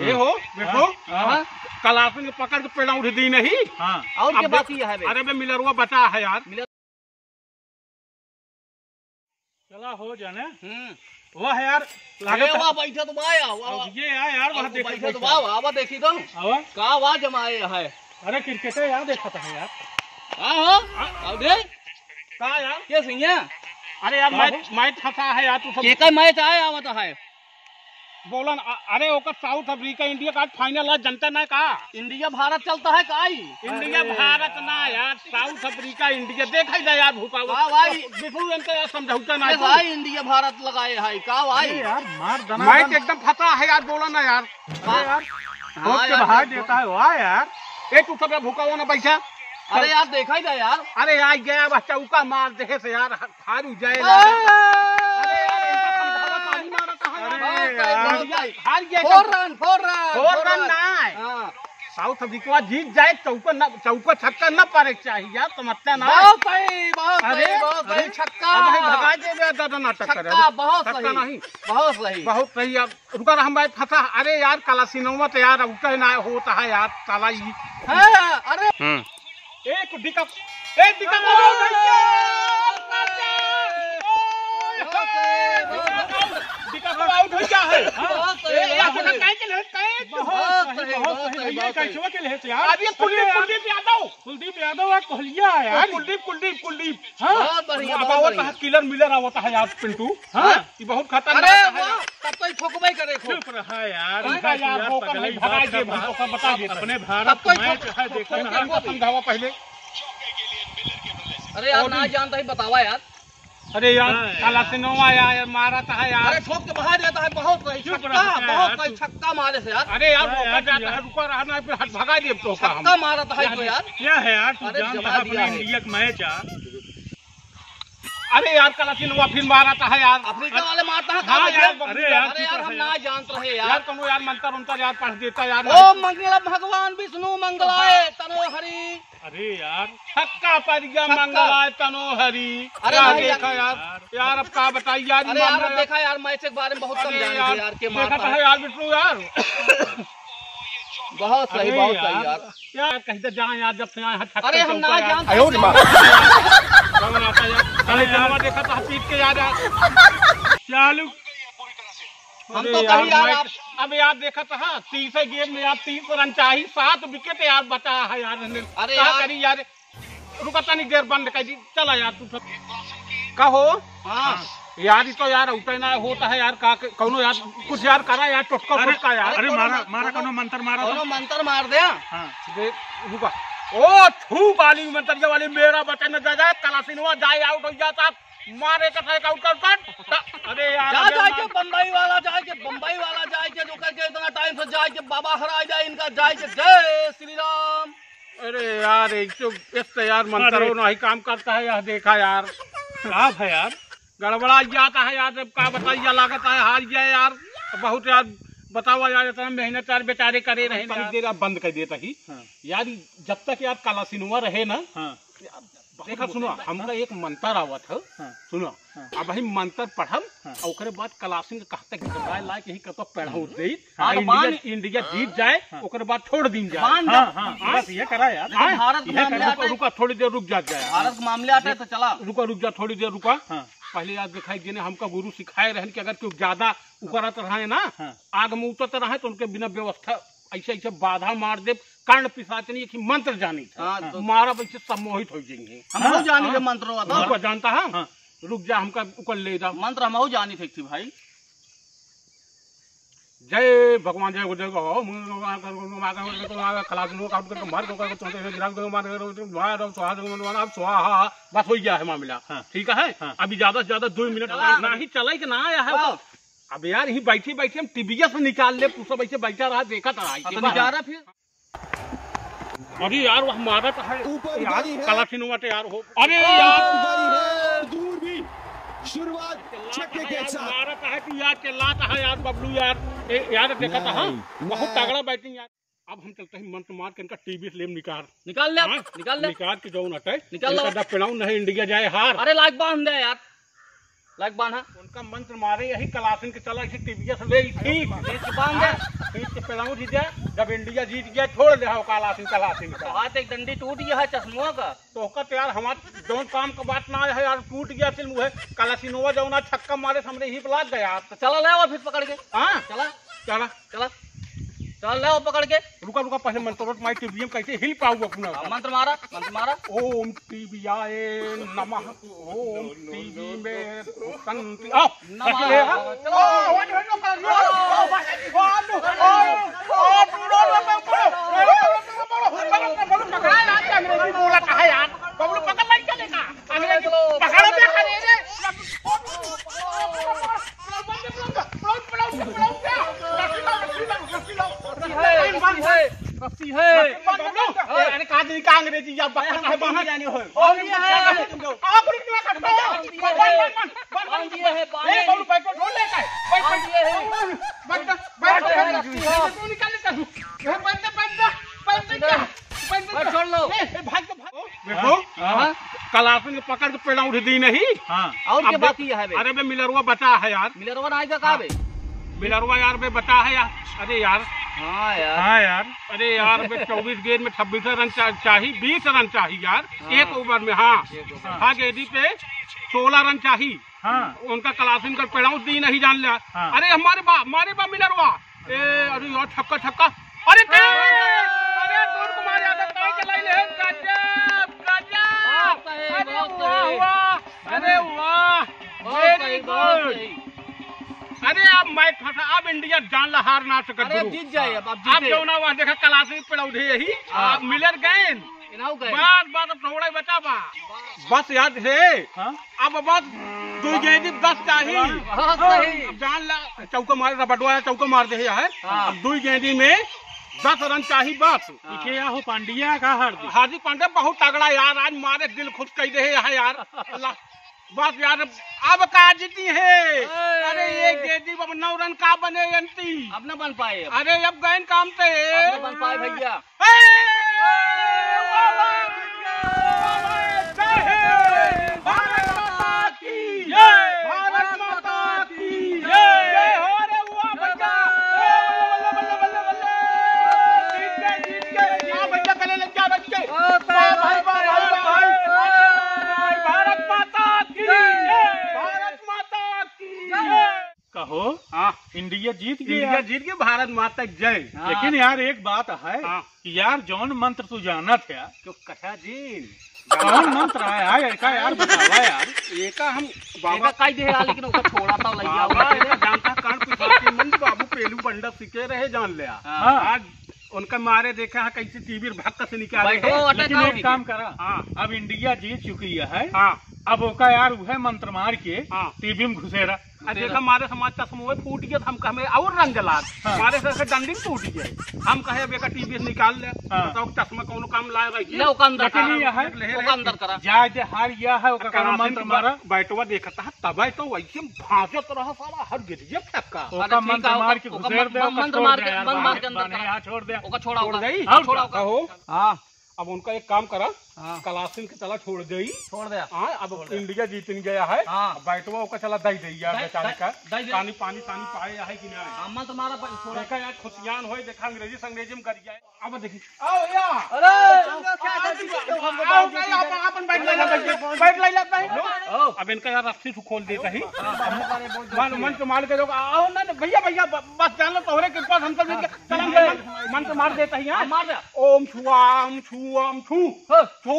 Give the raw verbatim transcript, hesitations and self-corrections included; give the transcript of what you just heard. ये हो देखो कलाश में पकड़ के पेड़ा उठ दी नहीं। और क्या बात है? अरे मैं मिलरुआ बता है यार, चला हो जाने वह है यार वह बैठा तो आया ये यार वह देखा तो आवा देखी तो का आवा जमाए है। अरे क्रिकेट यार देखा था यार हो का यार क्या सिंह। अरे यार मैच मैच था है यार, तू सब मैच आया आवत है बोलन। अरे ओकर साउथ अफ्रीका इंडिया का फाइनल है, जनता ना का इंडिया भारत चलता है का ही? इंडिया भारत ना यार, साउथ अफ्रीका इंडिया देखा ही ना यार भूपाल भाई बिल्कुल जनता यार समझौता ना भाई। इंडिया भारत लगाए है का भाई यार मार दना मैच एकदम फटा है यार बोलन ना यार। अरे यार बहुत के भाई देता है वाह यार। ए तू सब भूकाओ ना पैसा। अरे यार देखा ही ना यार। अरे यार गया बस चौका मार देखे से यार हारू जाए। Four run four run four run ना साउथ अफ्रीका जीत जाए, चौका न चौका छक्का न पारे चाहिए यार तुम इतना ना। बहुत सही बहुत सही बहुत सही छक्का भाई भगा देबे दादा नाटक करे छक्का बहुत सही नहीं बहुत सही बहुत सही। अब रुका हम भाई फंसा। अरे यार कलासिनोवा तो यार उठे ना होता है यार साला ही। अरे एक डिकअप एक डिकअप कुलदीप यादव कुलदीप यादव कोहलिया यार कुलदीप कुलदीप कुलदीप हाँ किलर मिलर आवता है यार पिंटू हाँ बहुत खतरनाक है। तब तो ठोकबे करे हाँ यार अपने भारत मैच है देखो समझावा पहले। अरे यार ना जानता ही बतावा यार। अरे यार कलासिनोवा यार मारा था यार। अरे ठोक के बाहर जाता है बहुत सही छक्का बहुत सही छक्का मारे से यार। अरे यार रोका जाता है रुका रहना फिर हट भगा दिए तो छक्का मारा था यार। यार क्या है यार तू जानता है अपने इंडिया का मैच यार। अरे यार कलासिनोवा फिर मारा था यार अफ्रीका वाले मारता है हां यार। अरे यार हम ना जानते रहे यार कमो यार मंत्र उनका यार पढ़ देता यार। ओम मंगला भगवान विष्णु मंगलाय तनो हरि। अरे यार छक्का पर गया मंगलाय तनो हरि। अरे देखा यार यार अब का बताइए यार। अरे यार देखा यार मैच के बारे में बहुत कम जानते यार के मारता है यार बिट्टू यार बहुत सही बहुत सही यार यार कहीं तो जाए यार जब से यहां छक्का। अरे हम ना जानते आयो रे मां कौन आता यार कहीं जावा देखा था पीट के यार चालू हम तो कहीं यार। अब यार देखा था तीसरे गेम में यार तीस रन चाहिए सात विकेट यार बचा है यार। अरे यार करी यार रुकता नहीं गेर बंद कर दी चला यार तू कहो हाँ यार तो यार उतना होता है यार का कौनो यार कुछ यार करा यार टोटका टोटका यार। अरे मारा मारा कौनो मंत्र मारा कौनो मंत्र मार दिया हाँ रुका ओ छू बाली मंत्र वाली मेरा बचा न जाए कलासिनोवा जाए आउट हो जाता मारे का था आउट कर पट। अरे यार जा जा के बंबई वाला जाए के बंबई वाला जाए के जो करके इतना टाइम से जाए के बाबा हरा जाए इनका जाए के जय श्री राम। अरे यार एक तो इस यार मंत्रों नहीं काम करता है यार देखा यार साफ है यार गड़बड़ा जाता है यार। अब का बताइए लागत है हार गया यार बहुत यार बताओ यार इतना मेहनत यार बेचारे करे रहे बंद कर देता ही यार जब तक यार कलासिनोवा रहे ना। देखा सुनो हमका एक मंत्र आवत है सुनो अब हम मंत्र पढ़म और बाद कलासिन कहते लायक यही कतो पेड़ा उठ गई इंडिया जीत जाए और बाद छोड़ दी जाए करा यार। भारत रुका थोड़ी देर रुक जाए भारत के मामले आता है तो चला रुका रुक जा थोड़ी देर रुका पहले याद दिखाई देने हमका गुरु सिखाए रहे कि अगर क्यों ज्यादा उकरत रहे ना आग में उतरते रहे तो उनके बिना व्यवस्था ऐसे ऐसे बाधा मार दे कर्ण पिशाचनी की मंत्र जानी था तो मारा वैसे सम्मोहित हो जाएंगे हम जानी के मंत्रों का जानता है रुक जा हमका उकल ले जा मंत्र हम जानी थे भाई। जय भगवान जय गुरु जय स्वाहा बस हो गया है मामला ठीक है। अभी ज्यादा से ज्यादा दो मिनट ना ही चला कि ना आया है। अब यार ही बैठे बैठे हम टीवीएस से निकाल ले पूछो वैसे बैठा रहा देखा था फिर। अरे यार वह मारा था है यार कलासिनोवा यार हो। अरे यार दूर भी शुरुआत छक्के के साथ मारा था है तू यार चिल्लाता है यार बबलू यार यार देखा था बहुत तगड़ा बैटिंग यार। अब हम चलते हैं मंत्र मार के इनका टीवी लेम निकाल निकाल ले निकाल ले निकाल के जो हटे निकाल पेड़ाऊ नहीं इंडिया जाए हार। अरे लाइक बांध दे यार लगबान है उनका मंत्र मारे यही कलासिन के चला इसी टिबिया से ले थी बांध दे फिर के पेलाऊ जी दे जब इंडिया जीत गया छोड़ दे हो कलासिन कलासिन का हाथ एक डंडी टूट गया है चश्मा का तो का यार हमार जोन काम का बात ना है यार टूट गया सिल मुहे कलासिनोवा जाऊना छक्का मारे सामने ही पलाट गया तो चला ले और फिर पकड़ के हां चला चला चला चल ले पकड़ के रुका रुका पहले मंत्र माई टीबीएम कैसे हिल पाऊंगा अपना मंत्र मारा मंत्र मारा ओम टीबीआय नमः ओम टीबी में संति आओ नमः चलो ओ नो कर लो ओ बस ओ नो ओ नो लो मैं बोलो मैं बोलो पकड़ा ना अंग्रेजी बोला कहां यार बबलू पकड़ नहीं चलेगा अंग्रेजी पकड़ो पे खड़े रे रस्सी है यानी का दिन का अंग्रेजी या बाहर जानी हो और ये है तुम लोग आ पुलिस में काट बांध दिए है बांध ए बोल पैको ढोल लेके बांध दिए है बंद बंद तू निकाल ले तू बंद बंद बंद बंद छोड़ लो भाग तो भाग देखो हां कलासिन पकड़ के पेड़ा उठ दी नहीं हां और क्या बाकी है अरे बे मिलरवा बता है यार मिलरवा ना आएगा का बे मिलरवा यार बे बता है यार अरे यार हाँ यार हाँ यार अरे यार चौबीस गेंद में छब्बीस रन चाहिए बीस रन चाहिए यार एक ओवर में हाँ हाँ गेंदी पे सोलह रन चाहिए हाँ उनका कलासिन कर पेड़ाऊ दी नहीं जान लिया हाँ। अरे हमारे बा हमारे बा मिलरवा ए अरे यार छक्का छक्का अरे अरे दूर कुमार यादव कहाँ चलाई ले गजब गजब अरे वाह अरे वाह वेरी गुड अरे आप मैच फंसा आप इंडिया जान ला हार ना सकत अरे जीत जाए अब आप जीते आप जो ना वहां देखा कलासिन पड़ौधे यही आप मिलर गए इनाउ गए बात बात अब थोड़ा बचा बा बस याद है हां अब बात दो गेंद दस चाहिए अब जान ला चौका मारे बटवाया चौका मार दे है अब दो गेंद में दस रन चाहिए बस इके या हो पांड्या का हार्दिक हार्दिक पांड्या बहुत तगड़ा यार आज मारे दिल खुश कर दे है यार बात यार अब का जीती है अरे ये गेंदी अब नौ रन का बने अंती अब ना बन पाए अरे अब गेंद काम से अब बन पाए भैया भारत माता की जय भारत माता की जय हो रे हुआ भैया बल्ले बल्ले बल्ले बल्ले जीत गए जीत गए हां भैया चले लग जा बच्चे भाई भाई भाई भारत माता भारत माता की कहो हाँ इंडिया जीत गया इंडिया जीत गया भारत माता की जय लेकिन यार एक बात है कि यार जौन मंत्र तू जाना था तो कथा जी जौन मंत्र आया है का यार बतावा यार एका हम बाबा काई दे लेकिन ओका थोड़ा सा लइया बाबा जानता कान पुछाती मंद बाबू पेलू पंडा सिखे रहे जान ले आज उनका मारे देखा है कैसे टीवी भक्का से निकाल लेकिन एक काम करा अब इंडिया जीत चुकी है अब ओका यार वह मंत्र मार के टीवी में घुसेरा देखा हमारे समाज का समूह फूट गया हम कहे और रंग जला हमारे से डंडी फूट गई हम कहे बेका टीवी से निकाल ले बताओ चश्मा कौन काम लाए रही ले ओका अंदर करा जाय जे हार गया है ओका काम मंत्र मारा बैठवा देखता है तबे तो वैसे भाजत रहा सारा हर गिरजे फेंका ओका मंत्र मार के घुसेर दे मंत्र मार के मंत्र के अंदर करा छोड़ दे ओका छोड़ा ओका छोड़ा ओका हो हां अब उनका एक काम करा कलासिन के चला छोड़ गई छोड़ दिया हाँ अब इंडिया जीत गया है बैठवा का चला दई दी यार बेचारे का पानी पानी पानी पाए है कि नहीं अम्मा तुम्हारा छोड़ा का यार खुशियान होए देखा अंग्रेजी संग्रेजी में कर गया अब देखिए आओ यार अरे क्या कर अपन बैठ लेला बैठ लेला नहीं अब इनका यार रस्सी से खोल देता ही मान मन के मार के लोग आओ ना भैया भैया बस जान लो तोरे के पास हम सब चलेंगे मन से मार देता ही हां मार ओम छुआम छुआम छू छू